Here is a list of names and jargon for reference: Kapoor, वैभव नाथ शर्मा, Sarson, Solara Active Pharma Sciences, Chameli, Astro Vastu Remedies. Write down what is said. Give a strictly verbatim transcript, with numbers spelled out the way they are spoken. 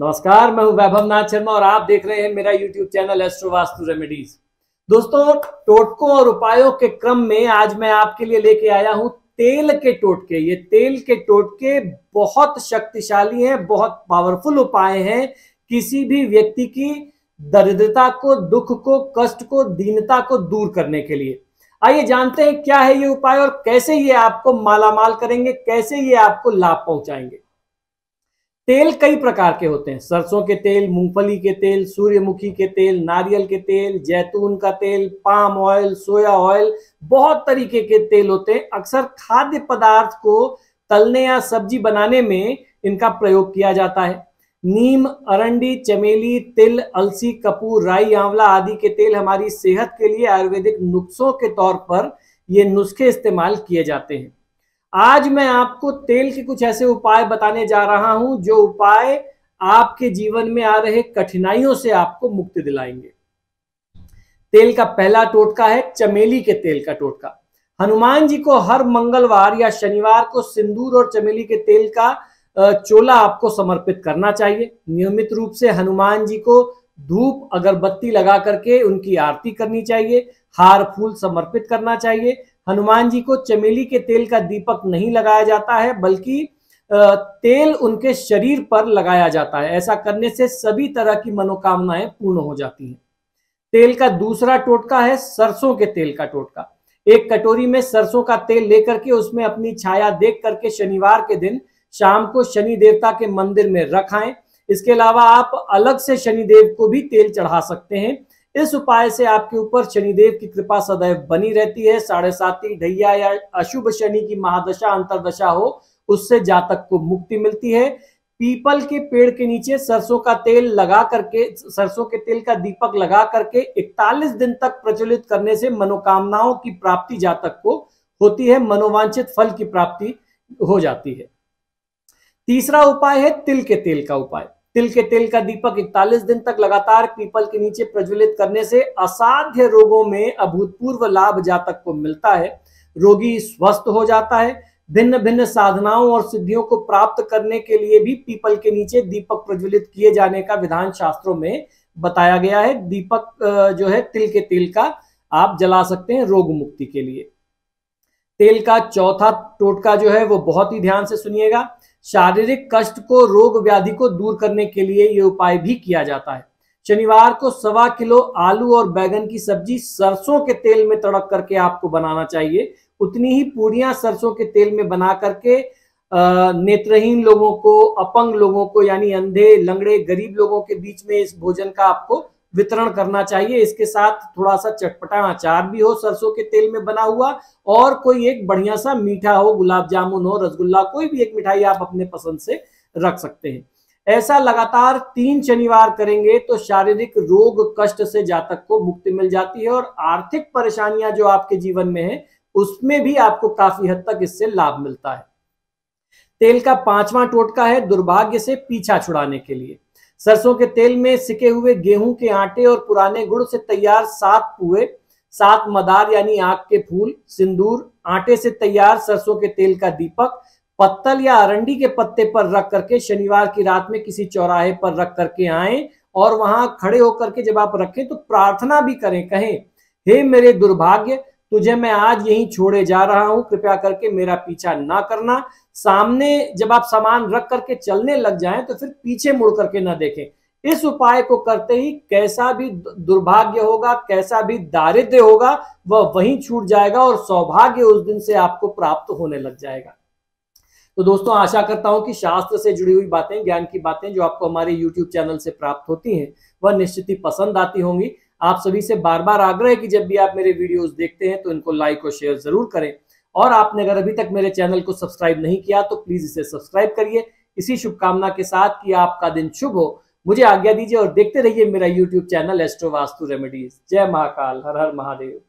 नमस्कार, मैं हूं वैभव नाथ शर्मा और आप देख रहे हैं मेरा YouTube channel astro vastu remedies. दोस्तों, टोटकों और उपायों के क्रम में आज मैं आपके लिए लेके आया हूं तेल के टोटके। ये तेल के टोटके बहुत शक्तिशाली हैं, बहुत पावरफुल उपाय हैं किसी भी व्यक्ति की दरिद्रता को, दुख को, कष्ट को, दीनता को दूर करने के लिए। आइए जानते हैं क्या है ये उपाय और कैसे ये आपको मालामाल करेंगे, कैसे ये आपको लाभ पहुंचाएंगे। तेल कई प्रकार के होते हैं, सरसों के तेल, मूंगफली के तेल, सूर्यमुखी के तेल, नारियल के तेल, जैतून का तेल, पाम ऑयल, सोया ऑयल, बहुत तरीके के तेल होते हैं। अक्सर खाद्य पदार्थ को तलने या सब्जी बनाने में इनका प्रयोग किया जाता है। नीम, अरंडी, चमेली, तिल, अलसी, कपूर, राई, आंवला आदि के तेल हमारी सेहत के लिए आयुर्वेदिक नुस्खों के तौर पर ये नुस्खे इस्तेमाल किए जाते हैं। आज मैं आपको तेल के कुछ ऐसे उपाय बताने जा रहा हूं जो उपाय आपके जीवन में आ रहे कठिनाइयों से आपको मुक्ति दिलाएंगे। तेल का पहला टोटका है चमेली के तेल का टोटका। हनुमान जी को हर मंगलवार या शनिवार को सिंदूर और चमेली के तेल का चोला आपको समर्पित करना चाहिए। नियमित रूप से हनुमान जी को धूप अगरबत्ती लगा करके उनकी आरती करनी चाहिए, हार फूल समर्पित करना चाहिए। हनुमान जी को चमेली के तेल का दीपक नहीं लगाया जाता है, बल्कि तेल उनके शरीर पर लगाया जाता है। ऐसा करने से सभी तरह की मनोकामनाएं पूर्ण हो जाती हैं। तेल का दूसरा टोटका है सरसों के तेल का टोटका। एक कटोरी में सरसों का तेल लेकर के उसमें अपनी छाया देख करके शनिवार के दिन शाम को शनि देवता के मंदिर में रखाएं। इसके अलावा आप अलग से शनिदेव को भी तेल चढ़ा सकते हैं। इस उपाय से आपके ऊपर शनिदेव की कृपा सदैव बनी रहती है। साढ़े साती, ढैया या अशुभ शनि की महादशा अंतरदशा हो, उससे जातक को मुक्ति मिलती है। पीपल के पेड़ के नीचे सरसों का तेल लगा करके, सरसों के तेल का दीपक लगा करके इकतालीस दिन तक प्रचलित करने से मनोकामनाओं की प्राप्ति जातक को होती है, मनोवांछित फल की प्राप्ति हो जाती है। तीसरा उपाय है तिल के तेल का उपाय। तिल के तेल का दीपक इकतालीस दिन तक लगातार पीपल के नीचे प्रज्वलित करने से असाध्य रोगों में अभूतपूर्व लाभ जातक को मिलता है। रोगी स्वस्थ हो जाता है। भिन्न भिन्न साधनाओं और सिद्धियों को प्राप्त करने के लिए भी पीपल के नीचे दीपक प्रज्वलित किए जाने का विधान शास्त्रों में बताया गया है। दीपक जो है तिल के तेल का आप जला सकते हैं रोग मुक्ति के लिए। तेल का चौथा टोटका जो है वो बहुत ही ध्यान से सुनिएगा। शारीरिक कष्ट को, रोग व्याधि को दूर करने के लिए ये उपाय भी किया जाता है। शनिवार को सवा किलो आलू और बैगन की सब्जी सरसों के तेल में तड़क करके आपको बनाना चाहिए। उतनी ही पूड़ियां सरसों के तेल में बना करके नेत्रहीन लोगों को, अपंग लोगों को, यानी अंधे, लंगड़े, गरीब लोगों के बीच में इस भोजन का आपको वितरण करना चाहिए। इसके साथ थोड़ा सा चटपटा अचार भी हो सरसों के तेल में बना हुआ, और कोई एक बढ़िया सा मीठा हो, गुलाब जामुन हो, रसगुल्ला, कोई भी एक मिठाई आप अपने पसंद से रख सकते हैं। ऐसा लगातार तीन शनिवार करेंगे तो शारीरिक रोग कष्ट से जातक को मुक्ति मिल जाती है और आर्थिक परेशानियां जो आपके जीवन में है उसमें भी आपको काफी हद तक इससे लाभ मिलता है। तेल का पांचवा टोटका है दुर्भाग्य से पीछा छुड़ाने के लिए। सरसों के तेल में सिके हुए गेहूं के आटे और पुराने गुड़ से तैयार सात पुए, सात मदार यानी आग के फूल, सिंदूर, आटे से तैयार सरसों के तेल का दीपक पत्तल या अरंडी के पत्ते पर रख करके शनिवार की रात में किसी चौराहे पर रख करके आएं और वहां खड़े होकर के जब आप रखें तो प्रार्थना भी करें। कहें, हे मेरे दुर्भाग्य, तुझे मैं आज यहीं छोड़े जा रहा हूं, कृपया करके मेरा पीछा ना करना। सामने जब आप सामान रख करके चलने लग जाएं तो फिर पीछे मुड़ करके ना देखें। इस उपाय को करते ही कैसा भी दुर्भाग्य होगा, कैसा भी दारिद्र्य होगा, वह वहीं छूट जाएगा और सौभाग्य उस दिन से आपको प्राप्त होने लग जाएगा। तो दोस्तों, आशा करता हूं कि शास्त्र से जुड़ी हुई बातें, ज्ञान की बातें जो आपको हमारे यूट्यूब चैनल से प्राप्त होती हैं वह निश्चित ही पसंद आती होंगी। आप सभी से बार बार आग्रह है कि जब भी आप मेरे वीडियोस देखते हैं तो इनको लाइक और शेयर जरूर करें, और आपने अगर अभी तक मेरे चैनल को सब्सक्राइब नहीं किया तो प्लीज इसे सब्सक्राइब करिए। इसी शुभकामना के साथ कि आपका दिन शुभ हो, मुझे आज्ञा दीजिए और देखते रहिए मेरा YouTube channel astro vastu remedies. जय महाकाल, हर हर महादेव।